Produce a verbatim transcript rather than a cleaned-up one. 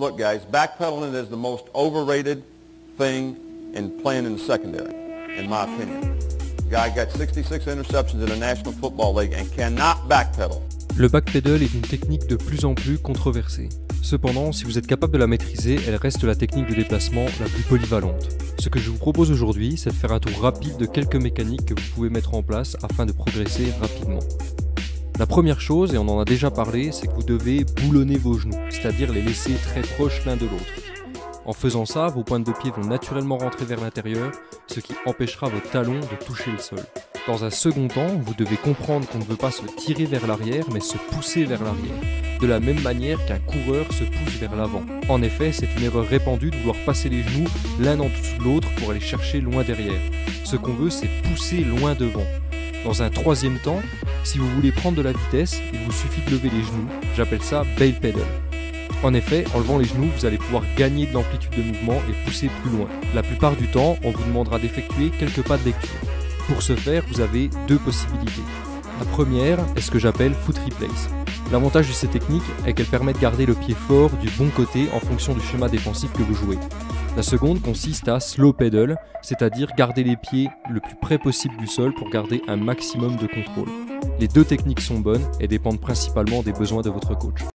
Look, guys, backpedaling is the most overrated thing in playing in the secondary, in my opinion. The guy got sixty-six interceptions in the National Football League and cannot backpedal. Le backpedal est une technique de plus en plus controversée. Cependant, si vous êtes capable de la maîtriser, elle reste la technique de déplacement la plus polyvalente. Ce que je vous propose aujourd'hui, c'est de faire un tour rapide de quelques mécaniques que vous pouvez mettre en place afin de progresser rapidement. La première chose, et on en a déjà parlé, c'est que vous devez boulonner vos genoux, c'est-à-dire les laisser très proches l'un de l'autre. En faisant ça, vos pointes de pied vont naturellement rentrer vers l'intérieur, ce qui empêchera vos talons de toucher le sol. Dans un second temps, vous devez comprendre qu'on ne veut pas se tirer vers l'arrière, mais se pousser vers l'arrière, de la même manière qu'un coureur se pousse vers l'avant. En effet, c'est une erreur répandue de vouloir passer les genoux l'un en dessous de l'autre pour aller chercher loin derrière. Ce qu'on veut, c'est pousser loin devant. Dans un troisième temps, si vous voulez prendre de la vitesse, il vous suffit de lever les genoux, j'appelle ça bail pedal. En effet, en levant les genoux, vous allez pouvoir gagner de l'amplitude de mouvement et pousser plus loin. La plupart du temps, on vous demandera d'effectuer quelques pas de lecture. Pour ce faire, vous avez deux possibilités. La première est ce que j'appelle foot replace. L'avantage de ces techniques est qu'elles permettent de garder le pied fort du bon côté en fonction du schéma défensif que vous jouez. La seconde consiste à slow pedal, c'est-à-dire garder les pieds le plus près possible du sol pour garder un maximum de contrôle. Les deux techniques sont bonnes et dépendent principalement des besoins de votre coach.